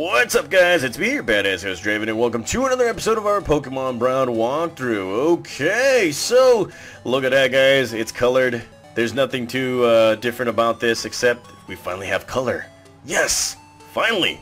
What's up, guys? It's me, your badass host Draven, and welcome to another episode of our Pokemon Brown walkthrough. Okay, so look at that, guys. It's colored. There's nothing too different about this, except we finally have color. Yes, finally.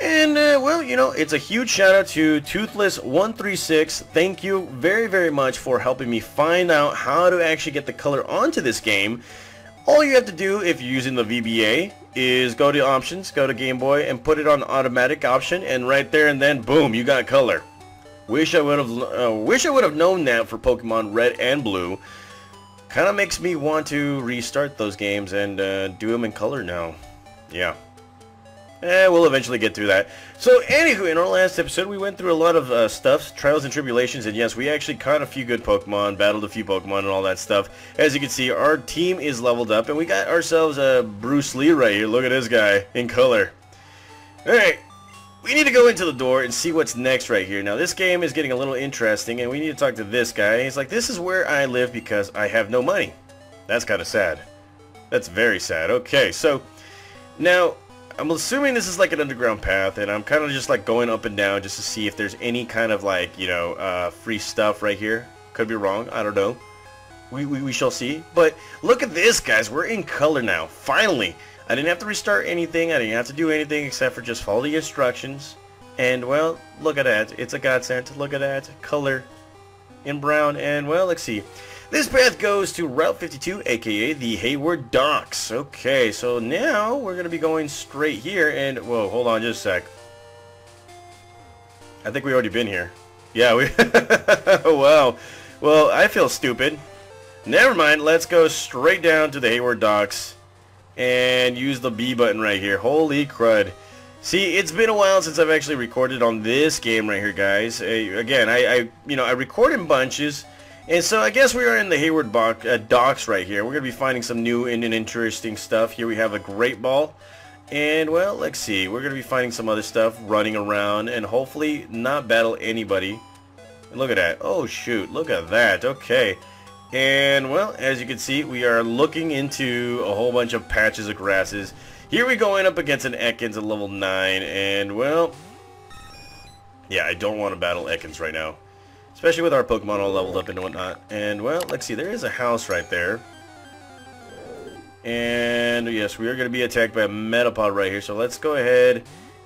And well, you know, it's a huge shout out to Toothless136. Thank you very, very much for helping me find out how to actually get the color onto this game. All you have to do if you're using the VBA is go to options, go to Game Boy, and put it on automatic option, and right there and then, boom, you got color. Wish I would have known that for Pokemon Red and Blue. Kind of makes me want to restart those games and do them in color now. Yeah. We'll eventually get through that. So, anywho, in our last episode, we went through a lot of stuff, trials and tribulations, and yes, we actually caught a few good Pokemon, battled a few Pokemon, and all that stuff. As you can see, our team is leveled up, and we got ourselves a Bruce Lee right here. Look at this guy, in color. Alright, we need to go into the door and see what's next right here. Now, this game is getting a little interesting, and we need to talk to this guy. He's like, this is where I live because I have no money. That's kind of sad. That's very sad. Okay, so, now, I'm assuming this is like an underground path, and I'm kind of just like going up and down just to see if there's any kind of like, you know, free stuff right here. Could be wrong, I don't know. We shall see. But look at this, guys, we're in color now, finally. I didn't have to restart anything, I didn't have to do anything except for just follow the instructions. And well, look at that, it's a godsend. Look at that, color in brown. And well, let's see. This path goes to Route 52, aka the Hayward Docks. Okay, so now we're going to be going straight here, and whoa, hold on just a sec. I think we already been here. Yeah, we... wow. Well, I feel stupid. Never mind, let's go straight down to the Hayward Docks and use the B button right here. Holy crud. See, it's been a while since I've actually recorded on this game right here, guys. Again, I record in bunches. And so I guess we are in the Hayward Docks right here. We're going to be finding some new and interesting stuff. Here we have a great ball. And, well, let's see. We're going to be finding some other stuff, running around, and hopefully not battle anybody. And look at that. Oh, shoot. Look at that. Okay. And, well, as you can see, we are looking into a whole bunch of patches of grasses. Here we go in up against an Ekans at level 9. And, well, yeah, I don't want to battle Ekans right now. Especially with our Pokemon all leveled up and whatnot. And, well, let's see. There is a house right there. And, yes, we are going to be attacked by a Metapod right here. So let's go ahead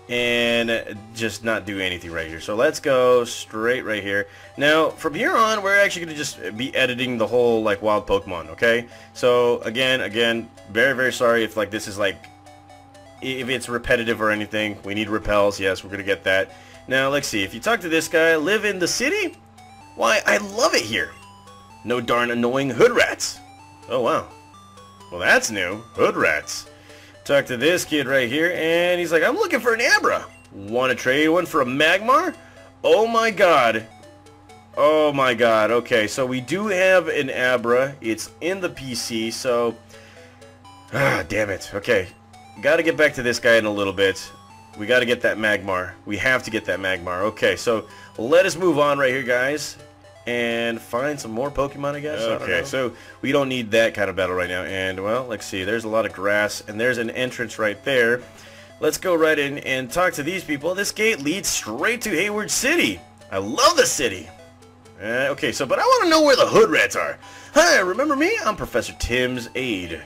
and just not do anything right here. So let's go straight right here. Now, from here on, we're actually going to just be editing the whole, like, wild Pokemon, okay? So, again, very, very sorry if, like, this is, like, if it's repetitive or anything. We need repels. Yes, we're going to get that. Now, let's see. If you talk to this guy, live in the city? Why, I love it here. No darn annoying hood rats. Oh, wow. Well, that's new. Hood rats. Talk to this kid right here, and he's like, I'm looking for an Abra. Want to trade one for a Magmar? Oh, my God. Oh, my God. Okay, so we do have an Abra. It's in the PC, so... ah, damn it. Okay. Got to get back to this guy in a little bit. We got to get that Magmar. We have to get that Magmar. Okay, so let us move on right here, guys, and find some more Pokemon, I guess. Okay, so we don't need that kind of battle right now. And, well, let's see. There's a lot of grass, and there's an entrance right there. Let's go right in and talk to these people. This gate leads straight to Hayward City. I love the city. Okay, so, but I want to know where the hood rats are. Hi, remember me? I'm Professor Tim's aide.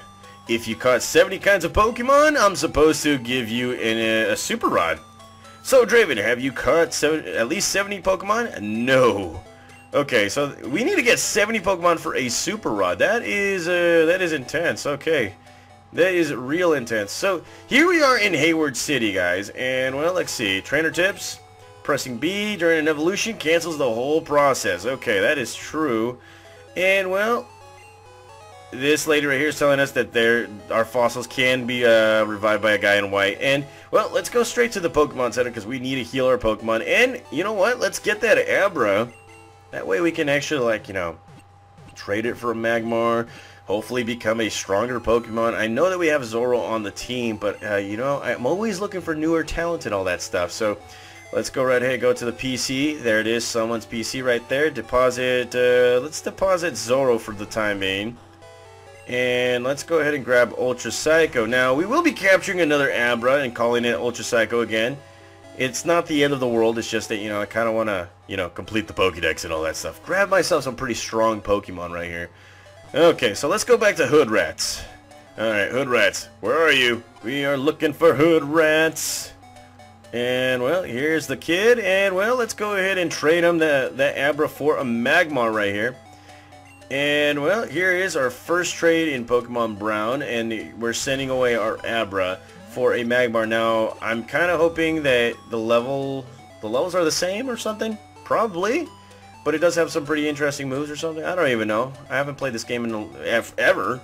If you caught 70 kinds of Pokemon, I'm supposed to give you a Super Rod. So, Draven, have you caught at least 70 Pokemon? No. Okay, so we need to get 70 Pokemon for a Super Rod. That is intense. Okay. That is real intense. So, here we are in Hayward City, guys. And, well, let's see. Trainer tips. Pressing B during an evolution cancels the whole process. Okay, that is true. And, well... this lady right here is telling us that our fossils can be revived by a guy in white. And, well, let's go straight to the Pokemon Center because we need to heal our Pokemon. And, you know what? Let's get that Abra. That way we can actually, like, you know, trade it for a Magmar. Hopefully become a stronger Pokemon. I know that we have Zorro on the team, but, you know, I'm always looking for newer talent and all that stuff. So, let's go right ahead. Go to the PC. There it is. Someone's PC right there. Deposit, let's deposit Zorro for the time being. And let's go ahead and grab Ultra Psycho. Now, we will be capturing another Abra and calling it Ultra Psycho again. It's not the end of the world, it's just that, you know, I kind of want to, you know, complete the Pokedex and all that stuff. Grab myself some pretty strong Pokemon right here. Okay, so let's go back to Hood Rats. Alright, Hood Rats, where are you? We are looking for Hood Rats. And, well, here's the kid. And, well, let's go ahead and trade him that Abra for a Magmar right here. And, well, here is our first trade in Pokemon Brown. And we're sending away our Abra for a Magmar. Now, I'm kind of hoping that the levels are the same or something, probably, but it does have some pretty interesting moves or something. I don't even know. I haven't played this game in ever.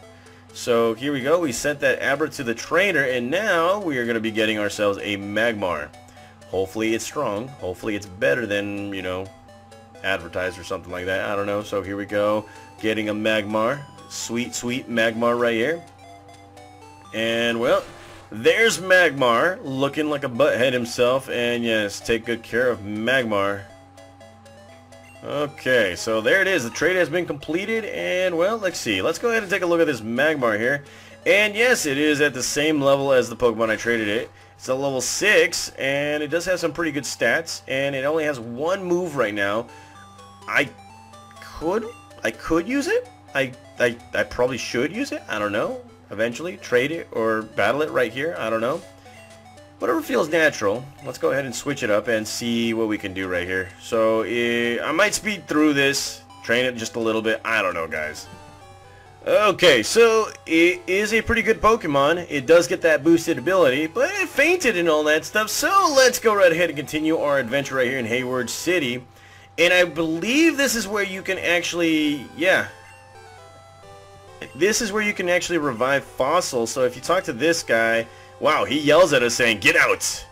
So here we go. We sent that Abra to the trainer, and now we are going to be getting ourselves a Magmar. Hopefully it's strong. Hopefully it's better than, you know, advertised or something like that. I don't know. So here we go. Getting a Magmar. Sweet, sweet Magmar right here. And, well, there's Magmar, looking like a butthead himself, and yes, take good care of Magmar. Okay, so there it is. The trade has been completed, and, well, let's see. Let's go ahead and take a look at this Magmar here. And yes, it is at the same level as the Pokemon I traded it. It's at level 6, and it does have some pretty good stats, and it only has one move right now. I could use it. I probably should use it. I don't know. Eventually trade it or battle it right here. I don't know, whatever feels natural. Let's go ahead and switch it up and see what we can do right here. So I might speed through this, train it just a little bit. I don't know, guys. Okay, so it is a pretty good Pokemon. It does get that boosted ability, but it fainted and all that stuff. So let's go right ahead and continue our adventure right here in Hayward City. And I believe this is where you can actually, yeah, this is where you can actually revive fossils. So if you talk to this guy, wow, he yells at us saying, "Get out!"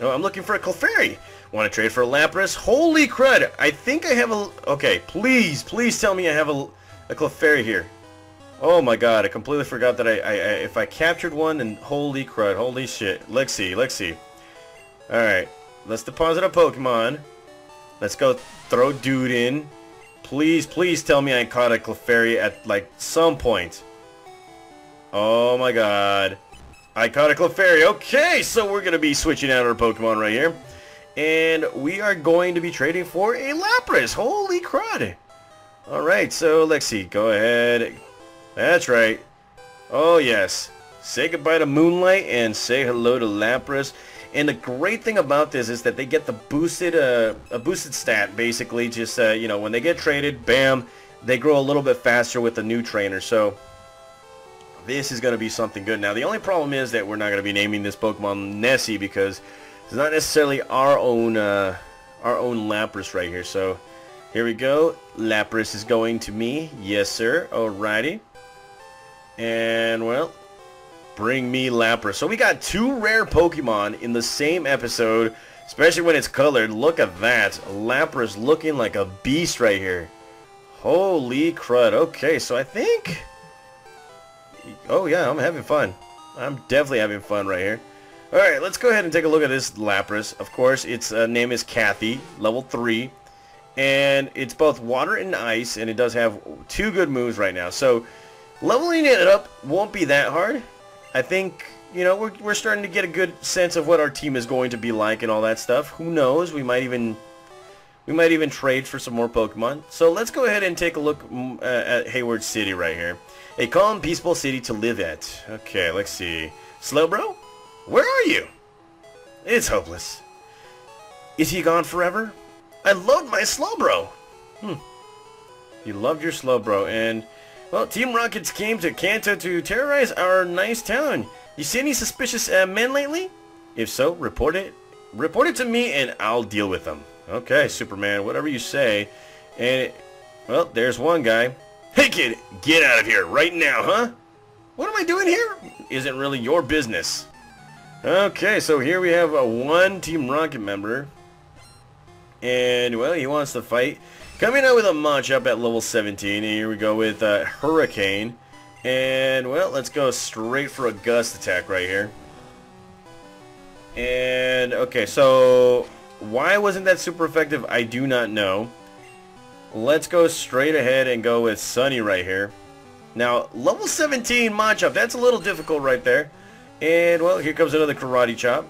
No, I'm looking for a Clefairy. Want to trade for a Lapras? Holy crud! I think I have a. Okay, please, please tell me I have a Clefairy here. Oh my god, I completely forgot that if I captured one, then holy crud, holy shit. Let's see, let's see. All right, let's deposit a Pokemon. Let's go throw dude in. Please, please tell me I caught a Clefairy at, like, some point. Oh, my God. I caught a Clefairy. Okay, so we're going to be switching out our Pokemon right here. And we are going to be trading for a Lapras. Holy crud. All right, so let's see. Go ahead. That's right. Oh, yes. Say goodbye to Moonlight and say hello to Lapras. And the great thing about this is that they get the boosted, a boosted stat, basically. Just, you know, when they get traded, bam, they grow a little bit faster with the new trainer. So this is going to be something good. Now, the only problem is that we're not going to be naming this Pokemon Nessie, because it's not necessarily our own Lapras right here. So here we go. Lapras is going to me. Yes, sir. Alrighty. And, well, bring me Lapras. So we got two rare Pokemon in the same episode, especially when it's colored. Look at that. Lapras looking like a beast right here. Holy crud. Okay, so I think... oh, yeah, I'm having fun. I'm definitely having fun right here. All right, let's go ahead and take a look at this Lapras. Of course, its name is Kathy, level 3. And it's both water and ice, and it does have two good moves right now. So leveling it up won't be that hard. I think, you know, we're starting to get a good sense of what our team is going to be like and all that stuff. Who knows? We might even trade for some more Pokemon. So let's go ahead and take a look at Hayward City right here. A calm, peaceful city to live at. Okay, let's see. Slowbro, where are you? It's hopeless. Is he gone forever? I loved my Slowbro. You loved your Slowbro, and... well, Team Rockets came to Kanto to terrorize our nice town. You see any suspicious men lately? If so, report it. Report it to me and I'll deal with them. Okay, Superman, whatever you say. And, well, there's one guy. Hey, kid, get out of here right now, huh? What am I doing here? Isn't really your business. Okay, so here we have one Team Rocket member. And, well, he wants to fight. Coming out with a Machop at level 17, and here we go with Hurricane. And, well, let's go straight for a Gust attack right here. And, okay, so why wasn't that super effective? I do not know. Let's go straight ahead and go with Sunny right here. Now, level 17 Machop, that's a little difficult right there. And, well, here comes another Karate Chop.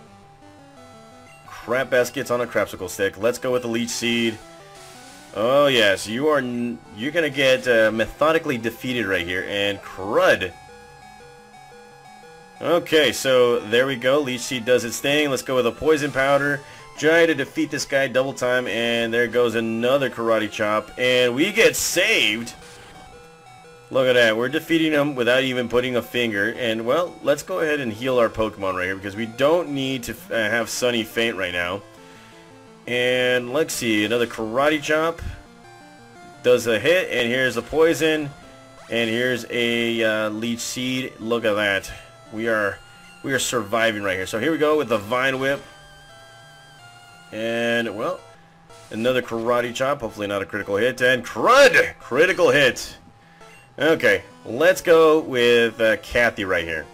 crap baskets on a crapsicle stick. Let's go with the leech seed. Oh yes, you are. You're gonna get methodically defeated right here. And crud. Okay, so there we go. Leech seed does its thing. Let's go with a poison powder. Try to defeat this guy double time, and there goes another karate chop, and we get saved. Look at that, we're defeating him without even putting a finger. And well, let's go ahead and heal our Pokemon right here, because we don't need to have Sunny faint right now. And let's see, another karate chop does a hit, and here's the poison, and here's a leech seed. Look at that, we are surviving right here. So here we go with the vine whip. And, well, another karate chop. Hopefully not a critical hit. And crud! Critical hit. Okay, let's go with Kathy right here.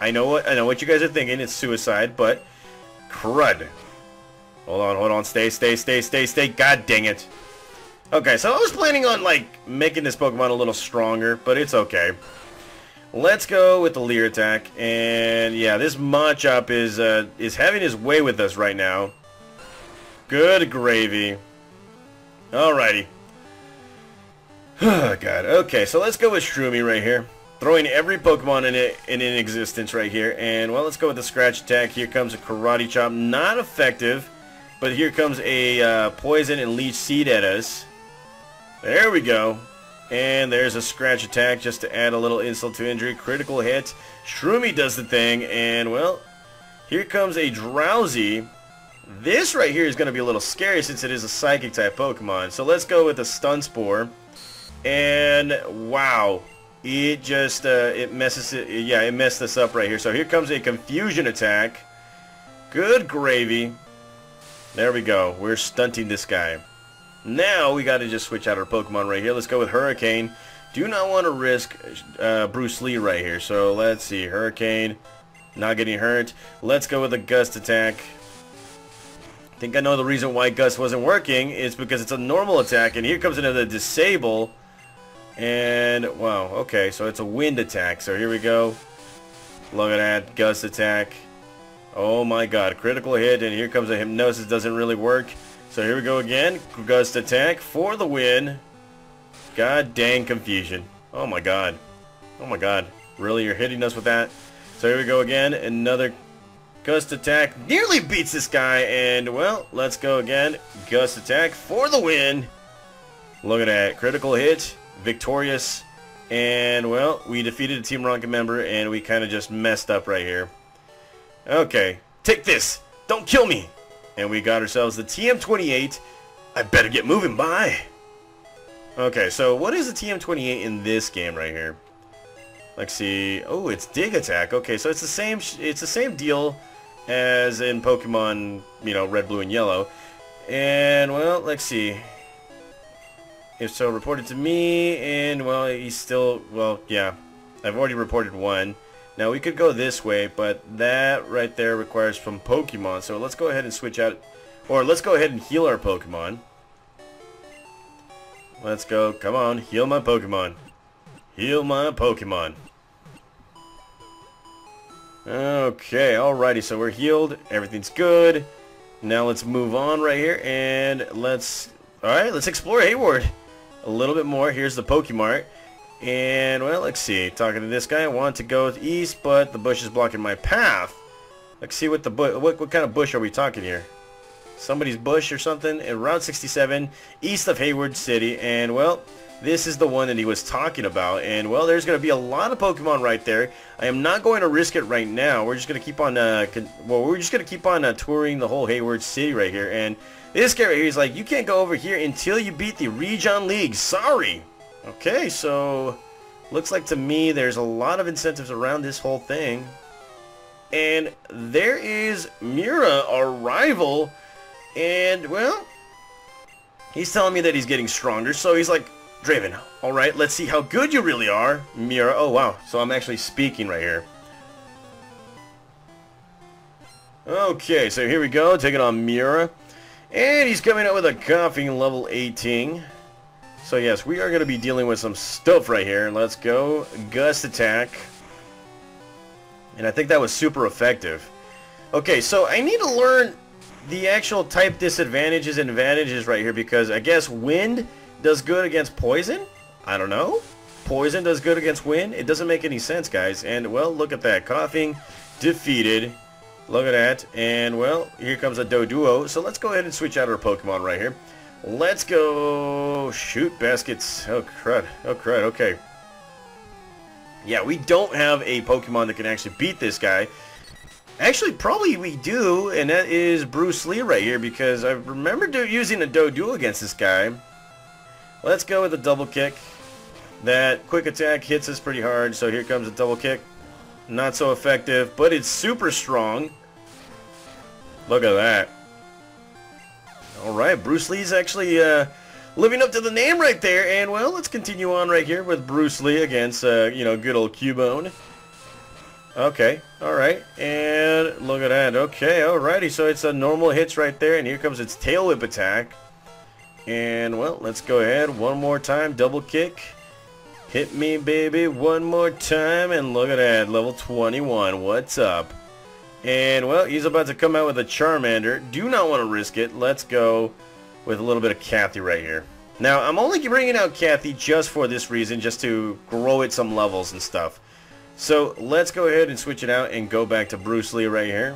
I know what you guys are thinking. It's suicide, but crud. Hold on, hold on. Stay, stay, stay, stay, stay. God dang it. Okay, so I was planning on, like, making this Pokemon a little stronger, but it's okay. Let's go with the Leer attack, and yeah, this Machop is having his way with us right now. Good gravy. Alrighty. Oh god. Okay, so let's go with Shroomy right here, throwing every Pokemon in existence right here. And well, let's go with the Scratch attack. Here comes a Karate Chop, not effective, but here comes a Poison and Leech Seed at us. There we go. And there's a Scratch attack just to add a little insult to injury. Critical hit. Shroomy does the thing. And, well, here comes a Drowsy. This right here is going to be a little scary since it is a Psychic-type Pokemon. So let's go with a Stun Spore. And, wow. It just, it messes it. Yeah, it messed this up right here. So here comes a Confusion attack. Good gravy. There we go. We're stunting this guy. Now we got to just switch out our Pokemon right here. Let's go with Hurricane. Do not want to risk Bruce Lee right here. So let's see. Hurricane. Not getting hurt. Let's go with a Gust attack. I think I know the reason why Gust wasn't working. It's because it's a normal attack. And here comes another Disable. And wow. Okay. So it's a Wind attack. So here we go. Look at that. Gust attack. Oh my god. Critical hit. And here comes a Hypnosis. Doesn't really work. So here we go again. Gust attack for the win. God dang Confusion. Oh my god. Oh my god. Really, you're hitting us with that? So here we go again. Another Gust attack. Nearly beats this guy. And, well, let's go again. Gust attack for the win. Look at that. Critical hit. Victorious. And, well, we defeated a Team Rocket member, and we kind of just messed up right here. Okay. Take this. Don't kill me. And we got ourselves the TM-28. I better get moving, bye. Okay, so what is the TM-28 in this game right here? Let's see. Oh, it's Dig Attack. Okay, so it's the same deal as in Pokemon, you know, Red, Blue, and Yellow. And, well, let's see. If so, reported to me. And, well, he's still... Well, yeah. I've already reported one. Now, we could go this way, but that right there requires from Pokemon. So let's go ahead and switch out. Or let's go ahead and heal our Pokemon. Let's go. Come on. Heal my Pokemon. Heal my Pokemon. Okay. Alrighty. So we're healed. Everything's good. Now let's move on right here. And let's... Alright. Let's explore Hayward a little bit more. Here's the Pokemart. And, well, let's see. Talking to this guy, I want to go east, but the bush is blocking my path. Let's see what the what kind of bush are we talking here? Somebody's bush or something? And Route 67, east of Hayward City. And, well, this is the one that he was talking about. And, well, there's going to be a lot of Pokemon right there. I am not going to risk it right now. We're just going to keep on, touring the whole Hayward City right here. And this guy right here is like, you can't go over here until you beat the Region League. Sorry. Okay, so looks like to me there's a lot of incentives around this whole thing. And there is Mira, our rival. And, well, he's telling me that he's getting stronger. So he's like, Draven, all right, let's see how good you really are, Mira. Oh, wow. So I'm actually speaking right here. Okay, so here we go. Taking on Mira. And he's coming out with a coughing level 18. So yes, we are going to be dealing with some stuff right here. Let's go. Gust attack. And I think that was super effective. Okay, so I need to learn the actual type disadvantages and advantages right here, because I guess wind does good against poison? I don't know. Poison does good against wind? It doesn't make any sense, guys. And, well, look at that. Coughing defeated. Look at that. And, well, here comes a Doduo. So let's go ahead and switch out our Pokemon right here. Let's go shoot baskets. Oh, crud. Oh, crud. Okay. Yeah, we don't have a Pokemon that can actually beat this guy. Actually, probably we do, and that is Bruce Lee right here, because I remember using a Doduo against this guy. Let's go with a double kick. That quick attack hits us pretty hard, so here comes a double kick. Not so effective, but it's super strong. Look at that. Alright, Bruce Lee's actually living up to the name right there, and well, let's continue on right here with Bruce Lee against, you know, good old Cubone. Okay, alright, and look at that. Okay, alrighty, so it's a normal hits right there, and here comes its tail whip attack. And well, let's go ahead one more time, double kick. Hit me, baby, one more time, and look at that, level 21, what's up? And well, he's about to come out with a Charmander. Do not want to risk it. Let's go with a little bit of Cathy right here. Now, I'm only bringing out Cathy just for this reason, just to grow it some levels and stuff. So let's go ahead and switch it out and go back to Bruce Lee right here.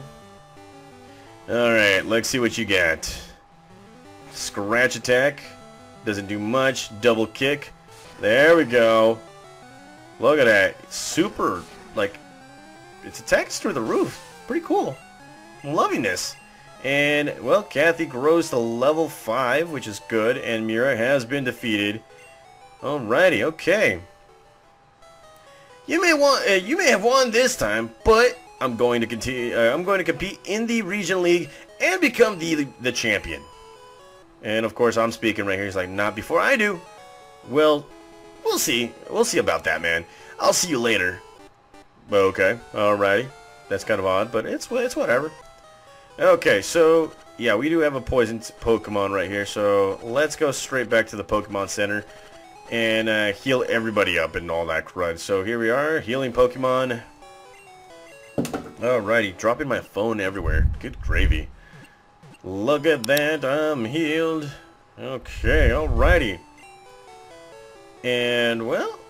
Alright, let's see what you got. Scratch attack. Doesn't do much. Double kick. There we go. Look at that. It's super, like, its attacks through the roof. Pretty cool. I'm loving this. And, well, Cathy grows to level 5, which is good. And Mira has been defeated. Alrighty, okay. You may have won this time, but I'm going to continue. I'm going to compete in the region league and become the champion. And of course, I'm speaking right here. He's like, not before I do. Well, we'll see. We'll see about that, man. I'll see you later. Okay, alrighty. That's kind of odd, but it's whatever. Okay, so yeah, we do have a poison Pokemon right here. So let's go straight back to the Pokemon Center and heal everybody up and all that crud. So here we are, healing Pokemon. Alrighty, dropping my phone everywhere. Good gravy. Look at that, I'm healed. Okay, alrighty. And, well,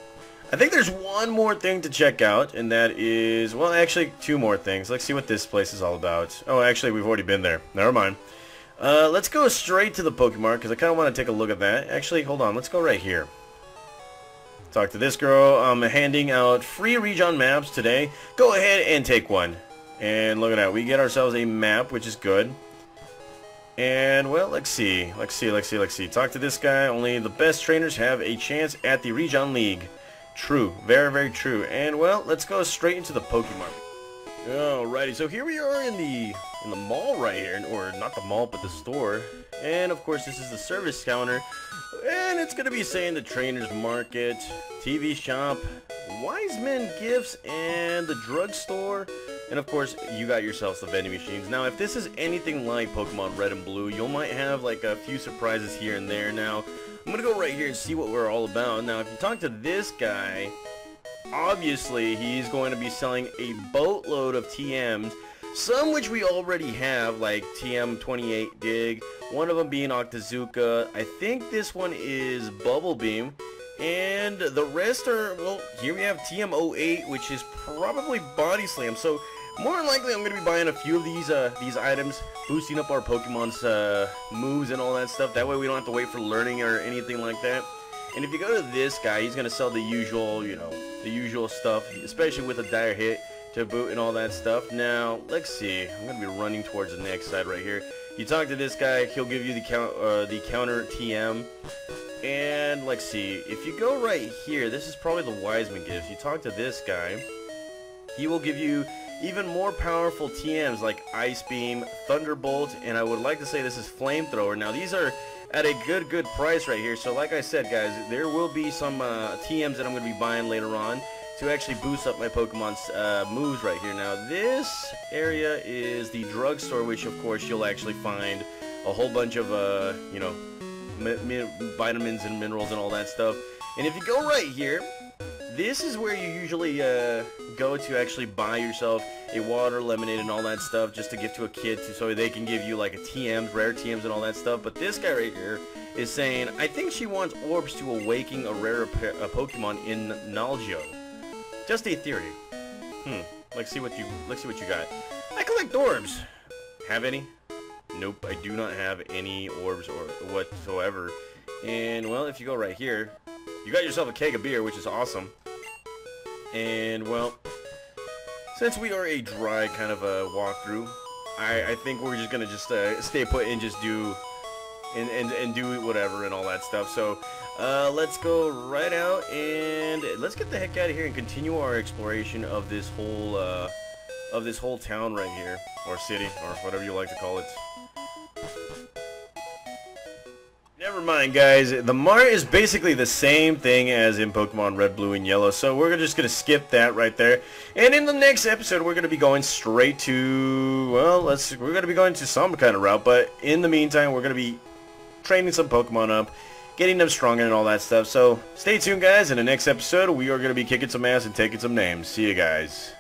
I think there's one more thing to check out, and that is, well, actually, two more things. Let's see what this place is all about. Oh, actually, we've already been there. Never mind. Let's go straight to the Pokemon, because I kind of want to take a look at that. Actually, hold on. Let's go right here. Talk to this girl. I'm handing out free region maps today. Go ahead and take one. And look at that. We get ourselves a map, which is good. And, well, let's see. Let's see. Talk to this guy. Only the best trainers have a chance at the region league. True. Very, very true. And, well, let's go straight into the Pokemon. Alrighty. So here we are in the mall right here. Or not the mall, but the store. And, of course, this is the service counter. And it's going to be saying the Trainer's Market, TV Shop, Wise Men Gifts, and the Drugstore. And, of course, you got yourselves the vending machines. Now, if this is anything like Pokemon Red and Blue, you might have, like, a few surprises here and there. Now, I'm going to go right here and see what we're all about. Now, if you talk to this guy, obviously, he's going to be selling a boatload of TMs. Some which we already have, like TM28 Dig, one of them being Octazooka. I think this one is Bubble Beam, and the rest are, well, here we have TM08, which is probably Body Slam. So more than likely, I'm going to be buying a few of these items, boosting up our Pokemon's moves and all that stuff. That way we don't have to wait for learning or anything like that. And if you go to this guy, he's going to sell the usual, you know, the usual stuff, especially with a dire hit to boot and all that stuff. Now, let's see. I'm going to be running towards the next side right here. You talk to this guy, he'll give you the counter TM. And, let's see. If you go right here, this is probably the Wiseman Gift. You talk to this guy, he will give you even more powerful TMs like Ice Beam, Thunderbolt, and I would like to say this is Flamethrower. Now, these are at a good price right here. So, like I said, guys, there will be some TMs that I'm going to be buying later on to actually boost up my Pokemon's moves right here. Now, this area is the drugstore, which of course you'll actually find a whole bunch of, you know, vitamins and minerals and all that stuff. And if you go right here, This is where you usually go to actually buy yourself a water, lemonade, and all that stuff just to give to a kid so they can give you like a TMs, rare TMs, and all that stuff. But this guy right here is saying, I think she wants orbs to awaken a rare Pokemon in Nalgeo. Just a theory. Let's see what you got. I collect orbs. Have any? Nope, I do not have any orbs or whatsoever. And well, if you go right here, you got yourself a keg of beer, which is awesome. And well, since we are a dry kind of a walkthrough, I think we're just gonna just stay put and just do and do whatever and all that stuff. So let's go right out and let's get the heck out of here and continue our exploration of this whole town right here, or city, or whatever you like to call it. Never mind, guys. The Mart is basically the same thing as in Pokemon Red, Blue, and Yellow, so we're just going to skip that right there. And in the next episode, we're going to be going straight to, well, we're going to be going to some kind of route, but in the meantime, we're going to be training some Pokemon up, getting them stronger and all that stuff. So stay tuned, guys. In the next episode, we are going to be kicking some ass and taking some names. See you guys.